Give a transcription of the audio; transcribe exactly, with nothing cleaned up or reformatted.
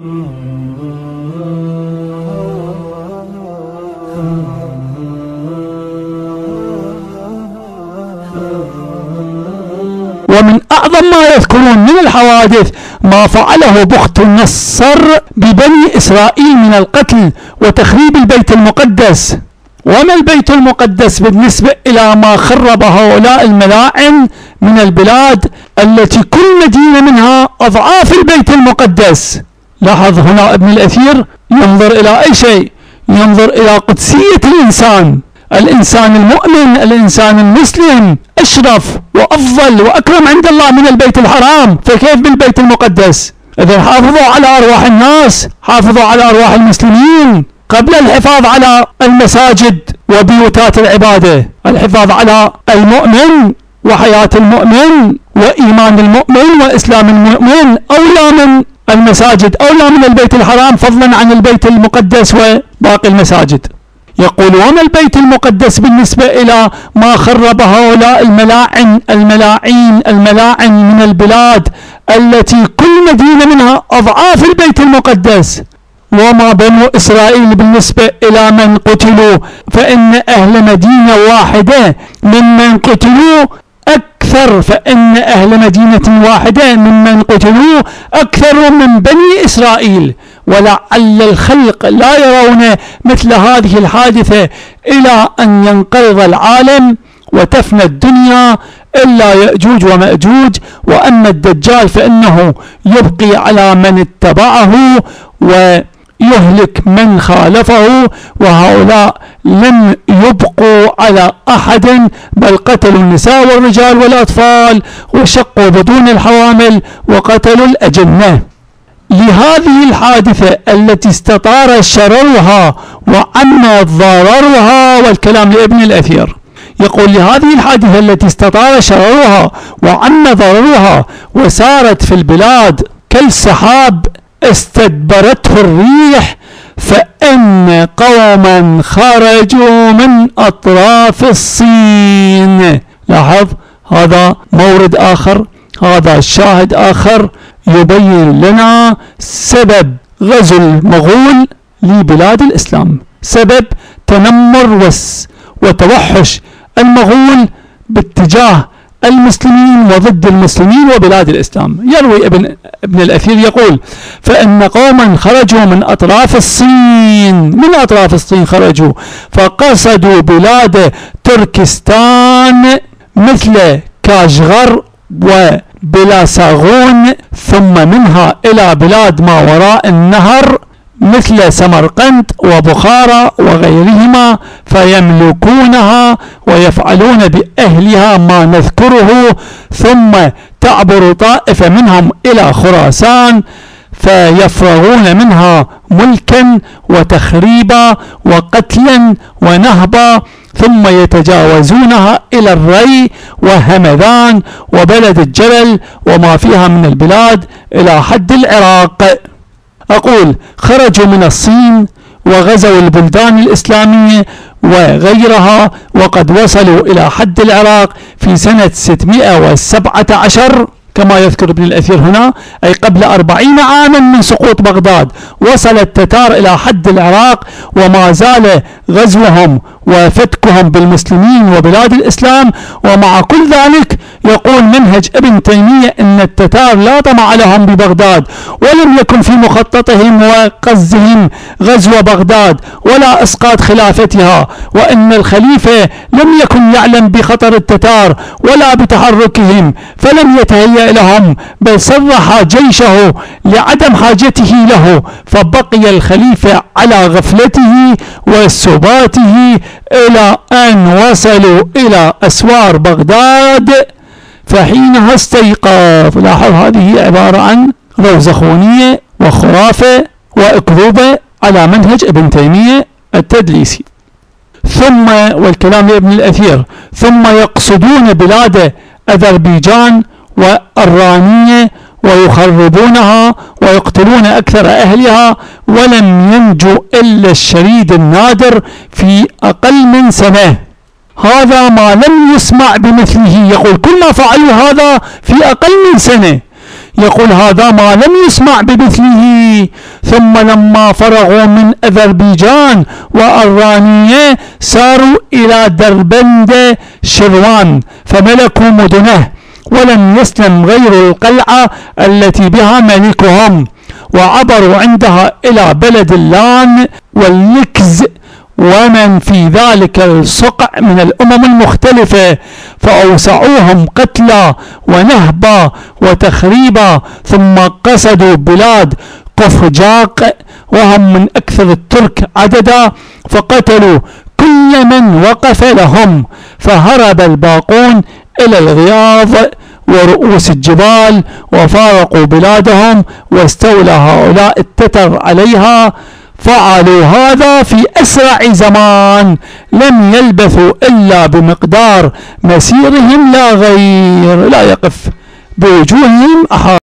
ومن أعظم ما يذكرون من الحوادث ما فعله بخت نصر ببني إسرائيل من القتل وتخريب البيت المقدس. وما البيت المقدس بالنسبة إلى ما خرب هؤلاء الملاعن من البلاد التي كل مدينة منها أضعاف البيت المقدس. لاحظ هنا ابن الأثير ينظر إلى أي شيء؟ ينظر إلى قدسية الإنسان. الإنسان المؤمن، الإنسان المسلم أشرف وأفضل وأكرم عند الله من البيت الحرام، فكيف بالبيت المقدس؟ إذا حافظوا على أرواح الناس، حافظوا على أرواح المسلمين قبل الحفاظ على المساجد وبيوتات العبادة. الحفاظ على المؤمن وحياة المؤمن وإيمان المؤمن وإسلام المؤمن أولى من المساجد، أولى من البيت الحرام، فضلا عن البيت المقدس وباقي المساجد. يقول وما البيت المقدس بالنسبة إلى ما خرب هؤلاء الملاعن الملاعين الملاعن من البلاد التي كل مدينة منها أضعاف البيت المقدس. وما بنو إسرائيل بالنسبة إلى من قتلوا، فإن أهل مدينة واحدة ممن قتلوا أكثر، فإن أهل مدينة واحدة ممن قتلوا أكثر من بني إسرائيل. ولعل الخلق لا يرون مثل هذه الحادثة إلى أن ينقرض العالم وتفنى الدنيا إلا يأجوج ومأجوج. وأما الدجال فإنه يبقي على من اتبعه ويهلك من خالفه، وهؤلاء لم يبقوا على أحد، بل قتلوا النساء والرجال والأطفال وشقوا بطون الحوامل وقتلوا الأجنة. لهذه الحادثة التي استطار شررها وعم ضررها، والكلام لابن الأثير، يقول لهذه الحادثة التي استطار شررها وعم ضررها وسارت في البلاد كالسحاب استدبرته الريح، فإن قوما خرجوا من أطراف الصين. لاحظ هذا مورد آخر، هذا شاهد آخر يبين لنا سبب غزو المغول لبلاد الإسلام، سبب تنمر وتوحش المغول باتجاه المسلمين وضد المسلمين وبلاد الإسلام. يروي ابن, ابن الأثير يقول فإن قوما خرجوا من أطراف الصين، من أطراف الصين خرجوا فقصدوا بلاد تركستان مثل كاشغر و بلا ساغون، ثم منها إلى بلاد ما وراء النهر مثل سمرقند وبخارى وغيرهما، فيملكونها ويفعلون بأهلها ما نذكره. ثم تعبر طائفة منهم إلى خراسان فيفرغون منها ملكا وتخريبا وقتلا ونهبا، ثم يتجاوزونها إلى الري وهمذان وبلد الجبل وما فيها من البلاد إلى حد العراق. أقول خرجوا من الصين وغزوا البلدان الإسلامية وغيرها، وقد وصلوا إلى حد العراق في سنة ستمائة وسبعة عشر كما يذكر ابن الأثير هنا، أي قبل أربعين عاما من سقوط بغداد. وصل التتار إلى حد العراق، وما زال غزوهم وفتكهم بالمسلمين وبلاد الإسلام. ومع كل ذلك يقول منهج ابن تيمية أن التتار لا طمع لهم ببغداد، ولم يكن في مخططهم وقصدهم غزو بغداد ولا إسقاط خلافتها، وأن الخليفة لم يكن يعلم بخطر التتار ولا بتحركهم فلم يتهيأ لهم، بل صرح جيشه لعدم حاجته له، فبقي الخليفة على غفلته وسباته إلى أن وصلوا إلى أسوار بغداد، فحينها استيقظ. لاحظ هذه عبارة عن روزخونية وخرافة وأكذوبة على منهج ابن تيمية التدليسي. ثم والكلام لابن الأثير ثم يقصدون بلاد أذربيجان والرانية ويخربونها ويقتلون أكثر أهلها، ولم ينجو إلا الشريد النادر في أقل من سنة. هذا ما لم يسمع بمثله، يقول كل ما فعلوا هذا في أقل من سنة. يقول هذا ما لم يسمع بمثله. ثم لما فرغوا من أذربيجان وأرانية ساروا إلى دربند شروان فملكوا مدنه، ولم يسلم غير القلعة التي بها ملكهم، وعبروا عندها إلى بلد اللان واللكز ومن في ذلك الصقع من الأمم المختلفة، فأوسعوهم قتلا ونهبا وتخريبا، ثم قصدوا بلاد قفجاق وهم من أكثر الترك عددا، فقتلوا كل من وقف لهم، فهرب الباقون إلى الغياض ورؤوس الجبال وفارقوا بلادهم، واستولى هؤلاء التتر عليها. فعلوا هذا في أسرع زمان، لم يلبثوا إلا بمقدار مسيرهم لا غير، لا يقف بوجوههم أحد.